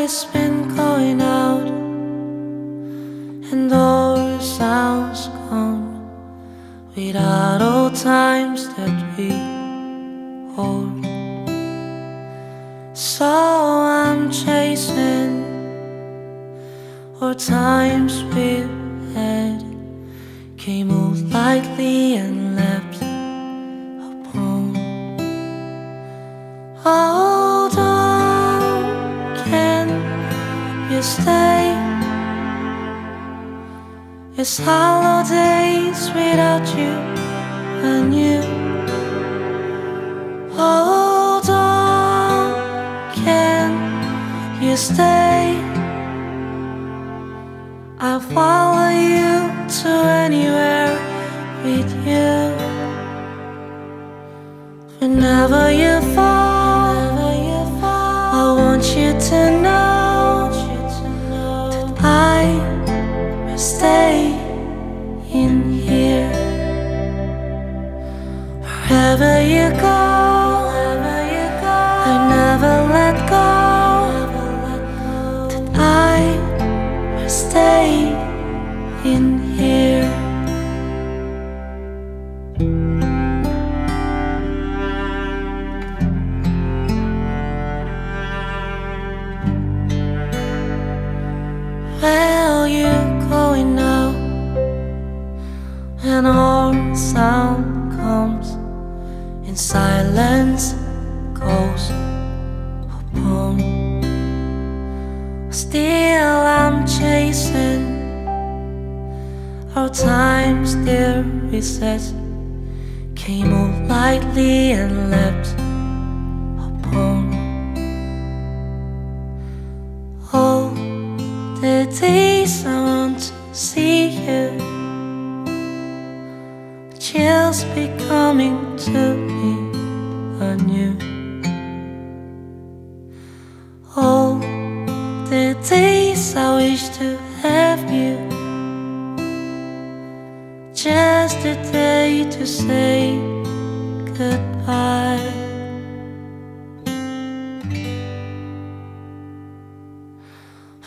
lights been going out and all the sounds gone without all times that we hold. So I'm chasing all times we've had, came off lightly and leapt upon. Although can you stay? It's holidays without you and you. Although can you stay? I'll follow you to anywhere with you. Whenever you fall, I want you to know that I will stay in here. Wherever you go, I never let go, that I will stay in here. Well, you're going now, and all sound comes in silence goes upon. Still I'm chasing our times there recess, came off lightly and leapt upon. All the days I want to see you, chills be coming to me anew. All the days I wish to have you, just a day to say goodbye.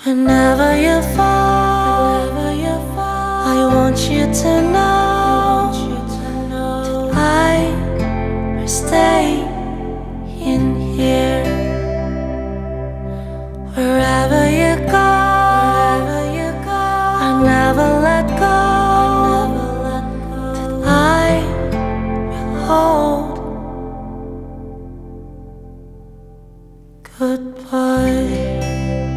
Whenever you fall, I want you to know that I will stay in here. Wherever you go, I never let go, goodbye.